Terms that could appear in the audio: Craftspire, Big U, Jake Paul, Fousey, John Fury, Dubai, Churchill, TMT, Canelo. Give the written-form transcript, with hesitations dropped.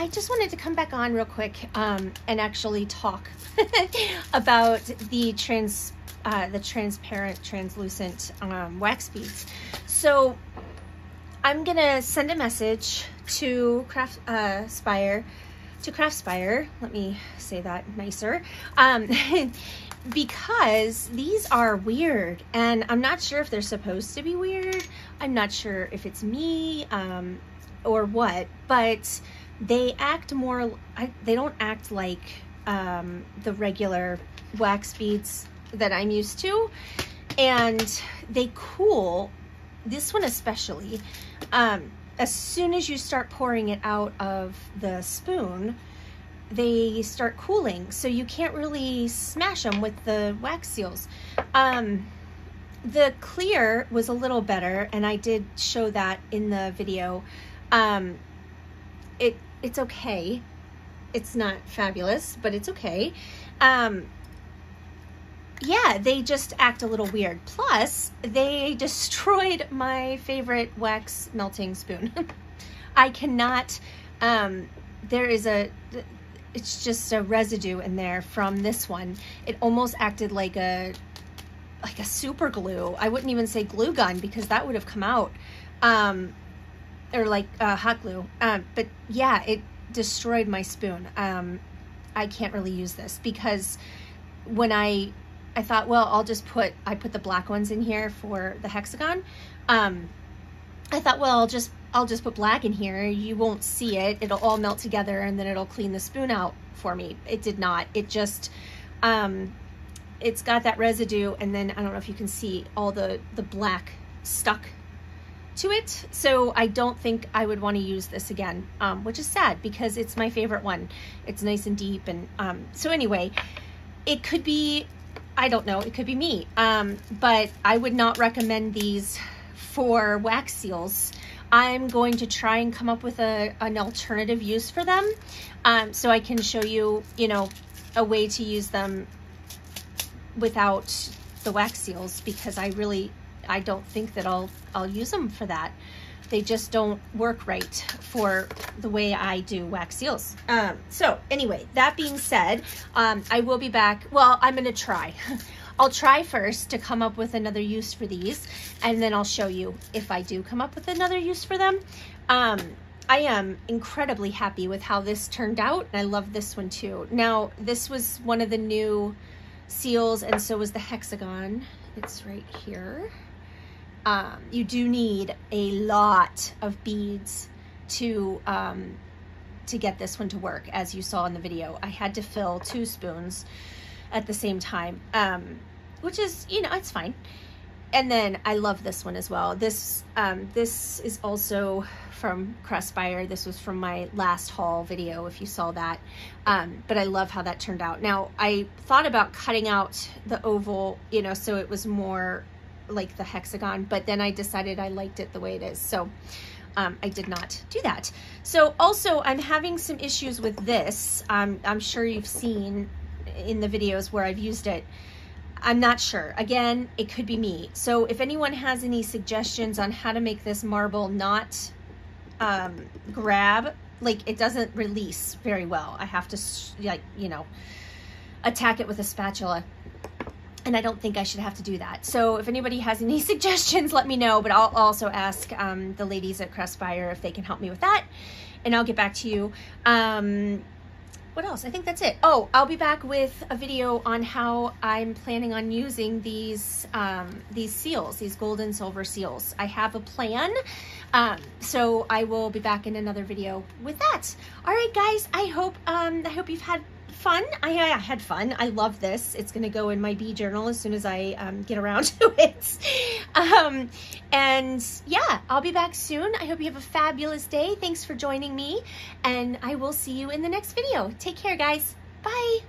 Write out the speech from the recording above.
I just wanted to come back on real quick and actually talk about the transparent, translucent wax beads. So I'm gonna send a message to Craftspire. Let me say that nicer. Because these are weird, and I'm not sure if they're supposed to be weird. I'm not sure if it's me or what, but they act more, they don't act like the regular wax beads that I'm used to, and they cool, this one especially, as soon as you start pouring it out of the spoon, they start cooling, so you can't really smash them with the wax seals. The clear was a little better, and I did show that in the video. It's okay. It's not fabulous, but it's okay. Yeah, they just act a little weird. Plus, they destroyed my favorite wax melting spoon. I cannot, there is a, it's just a residue in there from this one. It almost acted like a super glue. I wouldn't even say glue gun because that would have come out. Or like hot glue. But yeah, it destroyed my spoon. I can't really use this because when I thought, well, I'll just put, I put the black ones in here for the hexagon. I thought, well, I'll just put black in here. You won't see it. It'll all melt together and then it'll clean the spoon out for me. It did not. It just, it's got that residue. And then I don't know if you can see all the black stuck to it. So I don't think I would want to use this again, which is sad because it's my favorite one. It's nice and deep. And so anyway, it could be, I don't know, it could be me, but I would not recommend these for wax seals. I'm going to try and come up with an alternative use for them, so I can show you, you know, a way to use them without the wax seals, because I don't think that I'll use them for that. They just don't work right for the way I do wax seals. So anyway, that being said, I will be back. Well, I'm gonna try. I'll try first to come up with another use for these, and then I'll show you if I do come up with another use for them. I am incredibly happy with how this turned out, and I love this one too. Now, this was one of the new seals, and so was the hexagon. It's right here. You do need a lot of beads to get this one to work, as you saw in the video. I had to fill 2 spoons at the same time, which is, you know, it's fine. And then I love this one as well. This this is also from Craftspire. This was from my last haul video, if you saw that. But I love how that turned out. Now, I thought about cutting out the oval, you know, so it was more like the hexagon, but then I decided I liked it the way it is, so I did not do that. So also, I'm having some issues with this. I'm sure you've seen in the videos where I've used it. I'm not sure. Again, it could be me. So if anyone has any suggestions on how to make this marble not grab, like it doesn't release very well. I have to, like, you know, attack it with a spatula. And I don't think I should have to do that. So if anybody has any suggestions, let me know, but I'll also ask the ladies at Craftspire if they can help me with that, and I'll get back to you. What else? I think that's it. Oh, I'll be back with a video on how I'm planning on using these seals, these gold and silver seals. I have a plan, so I will be back in another video with that. All right, guys, I hope you've had fun. I had fun. I love this. It's going to go in my bee journal as soon as I get around to it. And yeah, I'll be back soon. I hope you have a fabulous day. Thanks for joining me, and I will see you in the next video. Take care, guys. Bye.